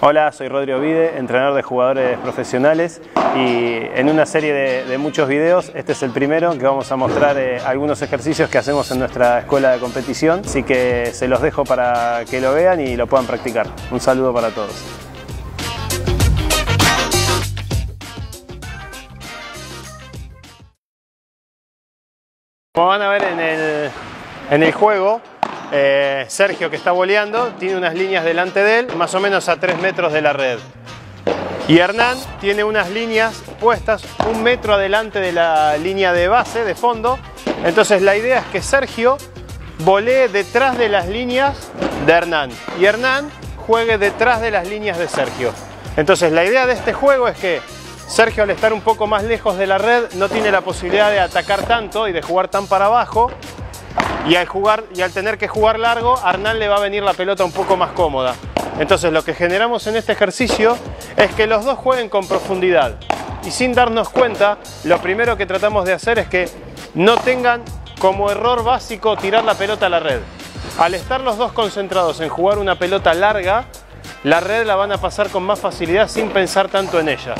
Hola, soy Rodri Ovide, entrenador de jugadores profesionales, y en una serie de muchos videos, este es el primero que vamos a mostrar algunos ejercicios que hacemos en nuestra escuela de competición, así que se los dejo para que lo vean y lo puedan practicar. Un saludo para todos. Como van a ver en el juego, Sergio, que está voleando, tiene unas líneas delante de él, más o menos a 3 metros de la red. Y Hernán tiene unas líneas puestas un metro adelante de la línea de base, de fondo. Entonces la idea es que Sergio volee detrás de las líneas de Hernán y Hernán juegue detrás de las líneas de Sergio. Entonces la idea de este juego es que Sergio, al estar un poco más lejos de la red, no tiene la posibilidad de atacar tanto y de jugar tan para abajo, y al tener que jugar largo, a Arnal le va a venir la pelota un poco más cómoda. Entonces lo que generamos en este ejercicio es que los dos jueguen con profundidad, y sin darnos cuenta, lo primero que tratamos de hacer es que no tengan como error básico tirar la pelota a la red. Al estar los dos concentrados en jugar una pelota larga, la red la van a pasar con más facilidad sin pensar tanto en ella.